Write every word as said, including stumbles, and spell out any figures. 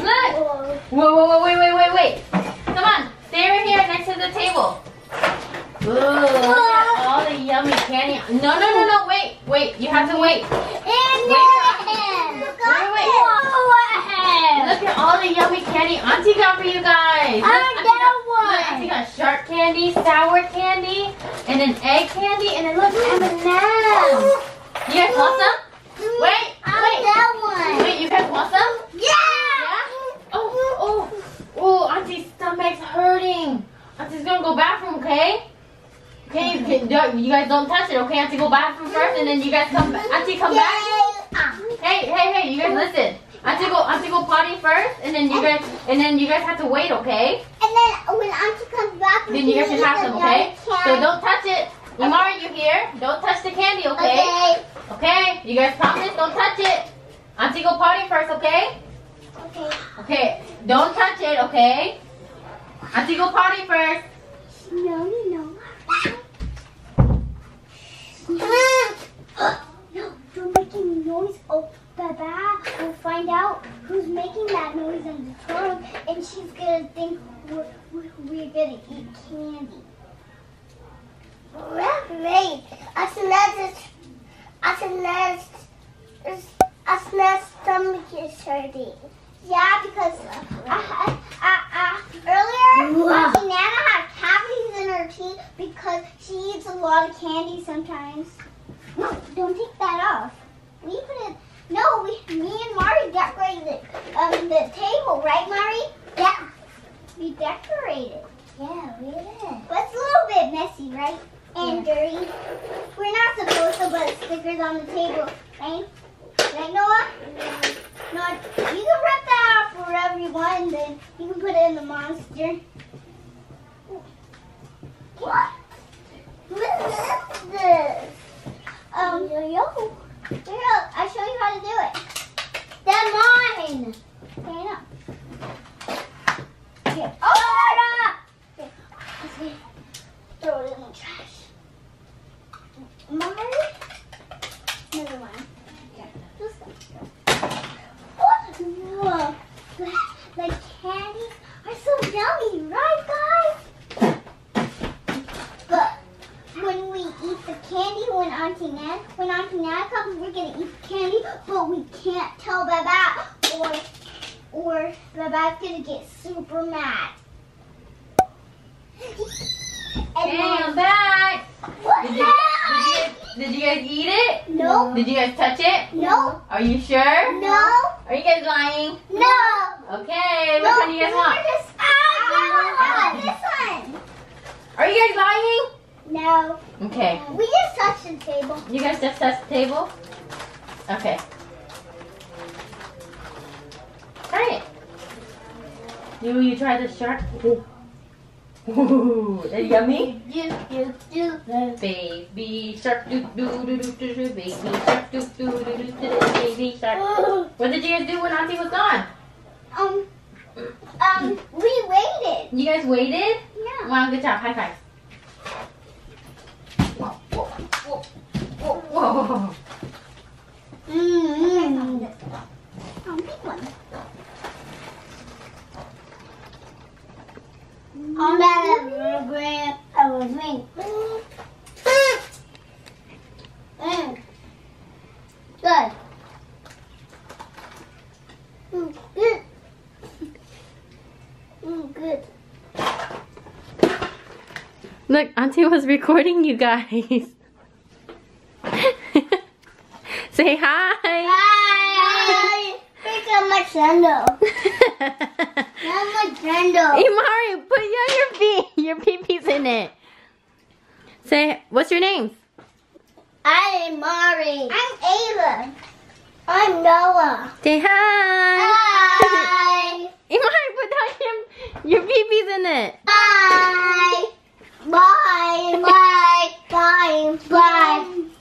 Look! Whoa, whoa, whoa, wait, wait, wait, wait. Come on, stay right here next to the table. Ooh, look at all the yummy candy. No, no, no, no, wait, wait, you have to wait. And wait, wait, wait, wait. Look at all the yummy candy Auntie got for you guys. Look, I got one. Look, Auntie got shark candy, sour candy, and an egg candy, and then look, M and M's. You guys want some? Wait, wait. Wait, you guys want some? Yeah! Yeah? Oh, oh, oh, Auntie's stomach's hurting. Auntie's gonna go bathroom, okay? Okay, you, can, you guys don't touch it, okay? Auntie go bathroom first and then you guys come back. Auntie come Yay. back. Hey, hey, hey, you guys listen. Auntie go Auntie go potty first and then you guys and then you guys have to wait, okay? And then when Auntie comes back, then you guys should have some, okay? So don't touch it. Imari, you here? Don't touch the candy, okay? Okay. Okay, you guys promise? Don't touch it. Auntie go potty first, okay? Okay. Okay, don't touch it, okay? Auntie go potty first. No, no, no. No, don't make any noise. Oh, Baba will find out who's making that noise in the trunk, and she's gonna think we're, we're gonna eat candy. Great. Asana's, Asana's, Asana's stomach is hurting. Yeah, because I, I, I, earlier, wow. Nana had cavities in her teeth because she eats a lot of candy sometimes. No, don't take that off. We put it. No, we, me and Mari decorated um the table, right, Mari? Yeah, we decorated. Yeah, we did. But it's a little bit messy, right? And yeah. dirty. We're not supposed to put stickers on the table, right? Right, Noah? Noah, you can rip that off wherever you want, and then you can put it in the monster. What? What is this? Um, yo, yo. Here, I'll show you how to do it. That's mine. Okay, no. Okay. Oh, no. Okay. Throw it in the trash. Mari? Another one. Oh, no. The, the candies are so yummy, right, guys? But when we eat the candy, when Auntie Nan, when Auntie Nan comes, we're gonna eat the candy, but we can't tell Baba, or or Baba's gonna get super mad. And hey, I'm back. Did you, did you, did you guys eat it? No. Did you guys touch it? No. Are you sure? No. Are you guys lying? No. Okay, which no, one do you guys want? Just, I, I want this one. Are you guys lying? No. Okay. We just touched the table. You guys just touched the table? Okay. Try it. Do you try the shark? Ooh. Ooh, that yummy? Do, do, do, do. Baby shark, do, do, do, do, do, do, baby shark, do, do, do, do, do, baby shark. What did you guys do when Auntie was gone? Um, um, we waited. You guys waited? Yeah. Wow, good job. High five. Whoa, whoa, whoa, whoa, whoa. Mmm. Oh, big one. On that little grab of a drink. Mmm. Good. Mmm, good. Mmm, good. Look, Auntie was recording you guys. Say hi. Hi. Pick up my sandal. That's my candle. Imari, put your, your pee, your pee-pee's in it. Say, what's your name? I'm Imari. I'm Ava. I'm Noah. Say hi. Hi. Imari, put down your, your pee-pee's in it. Bye. Bye. Bye. Bye. Bye. Bye.